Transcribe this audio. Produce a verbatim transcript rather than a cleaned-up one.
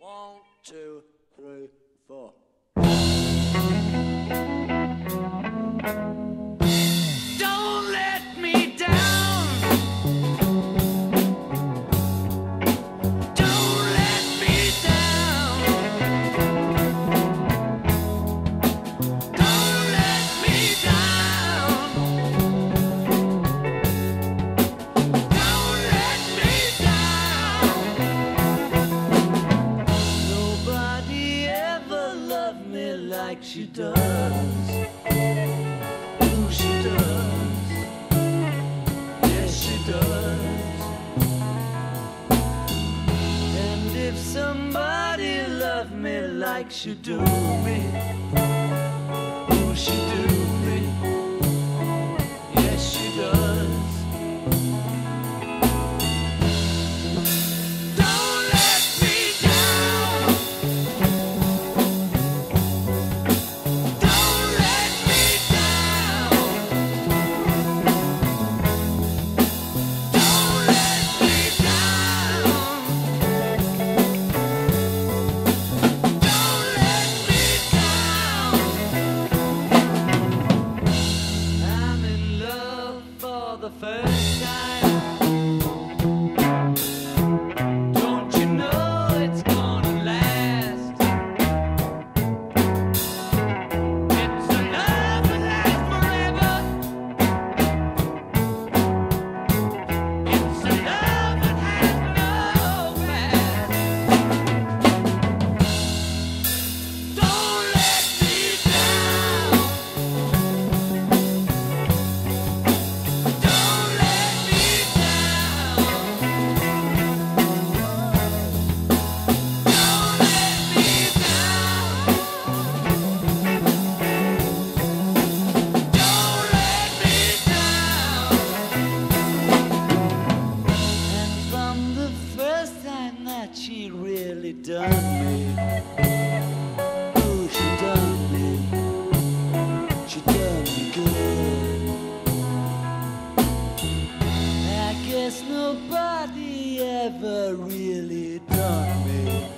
One, two, three, four. Don't let me down. Don't let me down. Don't let me down. Don't let me down. Nobody ever loved me like she does. Ooh, she does. And if somebody loved me like she do me, oh, she do me, yes, she does. First time, don't you know it's gonna last? It's a love that lasts forever. It's a love that has no past. Don't let me down. Don't she really done me. Oh, she done me. She done me good. I guess nobody ever really done me.